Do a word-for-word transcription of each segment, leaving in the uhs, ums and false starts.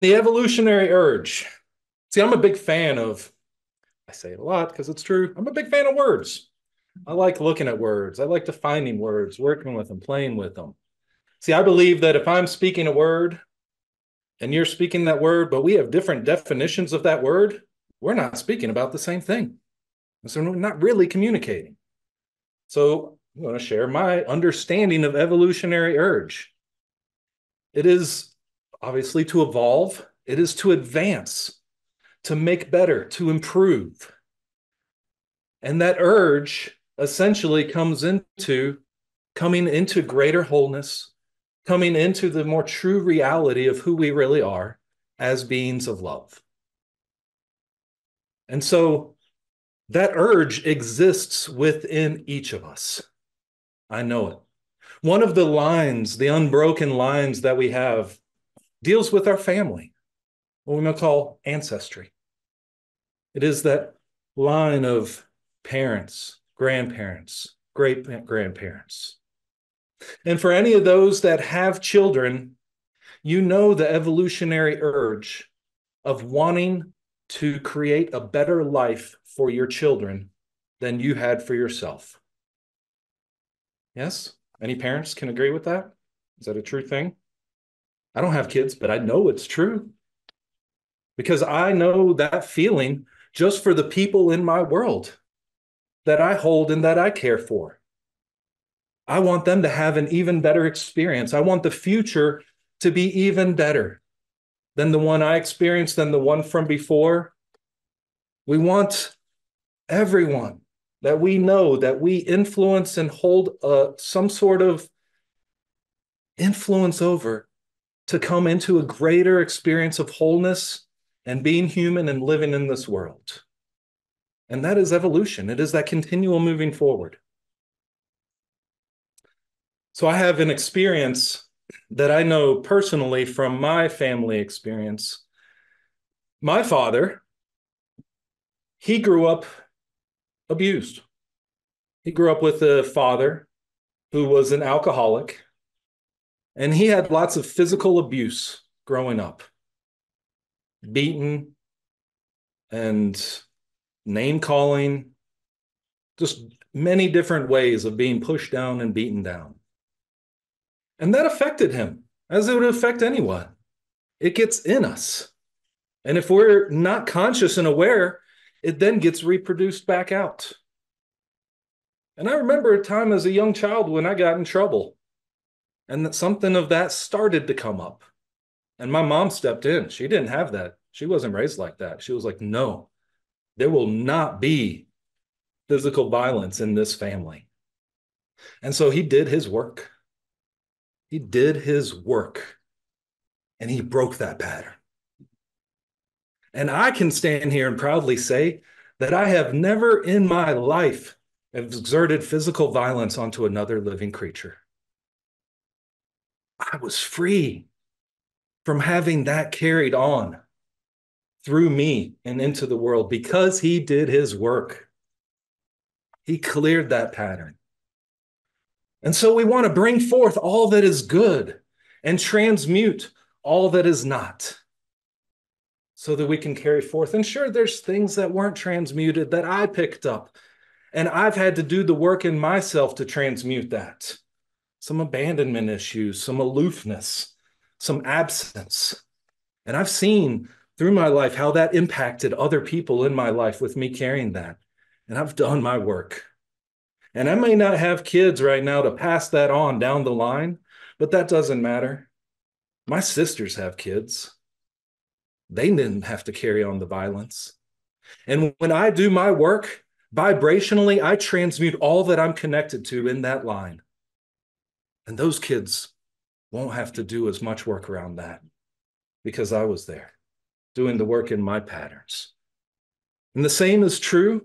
The evolutionary urge. See, I'm a big fan of, I say it a lot because it's true, I'm a big fan of words. I like looking at words. I like defining words, working with them, playing with them. See, I believe that if I'm speaking a word and you're speaking that word, but we have different definitions of that word, we're not speaking about the same thing. And so we're not really communicating. So I'm going to share my understanding of evolutionary urge. It is obviously to evolve. It is to advance, to make better, to improve. And that urge essentially comes into coming into greater wholeness, coming into the more true reality of who we really are as beings of love. And so that urge exists within each of us. I know it. One of the lines, the unbroken lines that we have, deals with our family, what we might call ancestry. It is that line of parents, grandparents, great-grandparents. And for any of those that have children, you know the evolutionary urge of wanting to create a better life for your children than you had for yourself. Yes? Any parents can agree with that? Is that a true thing? I don't have kids, but I know it's true. Because I know that feeling just for the people in my world that I hold and that I care for. I want them to have an even better experience. I want the future to be even better than the one I experienced, than the one from before. We want everyone that we know, that we influence and hold uh, some sort of influence over, to come into a greater experience of wholeness and being human and living in this world. And that is evolution. It is that continual moving forward. So I have an experience that I know personally from my family experience. My father, he grew up abused. He grew up with a father who was an alcoholic, and he had lots of physical abuse growing up. Beaten and name-calling, just many different ways of being pushed down and beaten down. And that affected him, as it would affect anyone. It gets in us. And if we're not conscious and aware, it then gets reproduced back out. And I remember a time as a young child when I got in trouble, and that something of that started to come up. And my mom stepped in. She didn't have that. She wasn't raised like that. She was like, no, there will not be physical violence in this family. And so he did his work. He did his work. And he broke that pattern. And I can stand here and proudly say that I have never in my life exerted physical violence onto another living creature. I was free from having that carried on through me and into the world because he did his work. He cleared that pattern. And so we want to bring forth all that is good and transmute all that is not, so that we can carry forth. And sure, there's things that weren't transmuted that I picked up, and I've had to do the work in myself to transmute that. Some abandonment issues, some aloofness, some absence. And I've seen through my life how that impacted other people in my life with me carrying that. And I've done my work. And I may not have kids right now to pass that on down the line, but that doesn't matter. My sisters have kids. They didn't have to carry on the violence. And when I do my work, vibrationally, I transmute all that I'm connected to in that line. And those kids won't have to do as much work around that because I was there doing the work in my patterns. And the same is true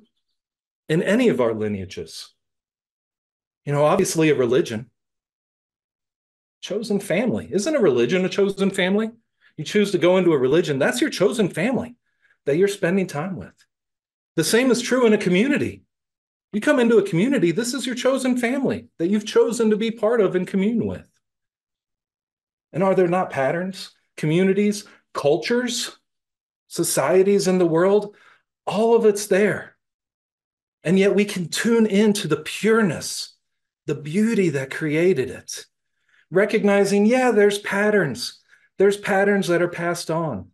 in any of our lineages. You know, obviously a religion, chosen family. Isn't a religion a chosen family? You choose to go into a religion, that's your chosen family that you're spending time with. The same is true in a community. You come into a community, this is your chosen family that you've chosen to be part of and commune with. And are there not patterns, communities, cultures, societies in the world, all of it's there. And yet we can tune into the pureness, the beauty that created it, recognizing, yeah, there's patterns. There's patterns that are passed on.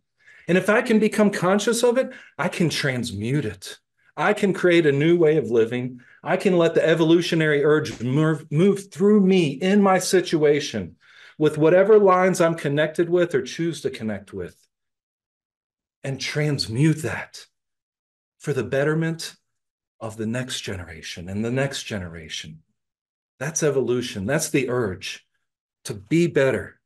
And if I can become conscious of it, I can transmute it. I can create a new way of living. I can let the evolutionary urge move, move through me in my situation with whatever lines I'm connected with or choose to connect with, and transmute that for the betterment of the next generation and the next generation. That's evolution. That's the urge to be better,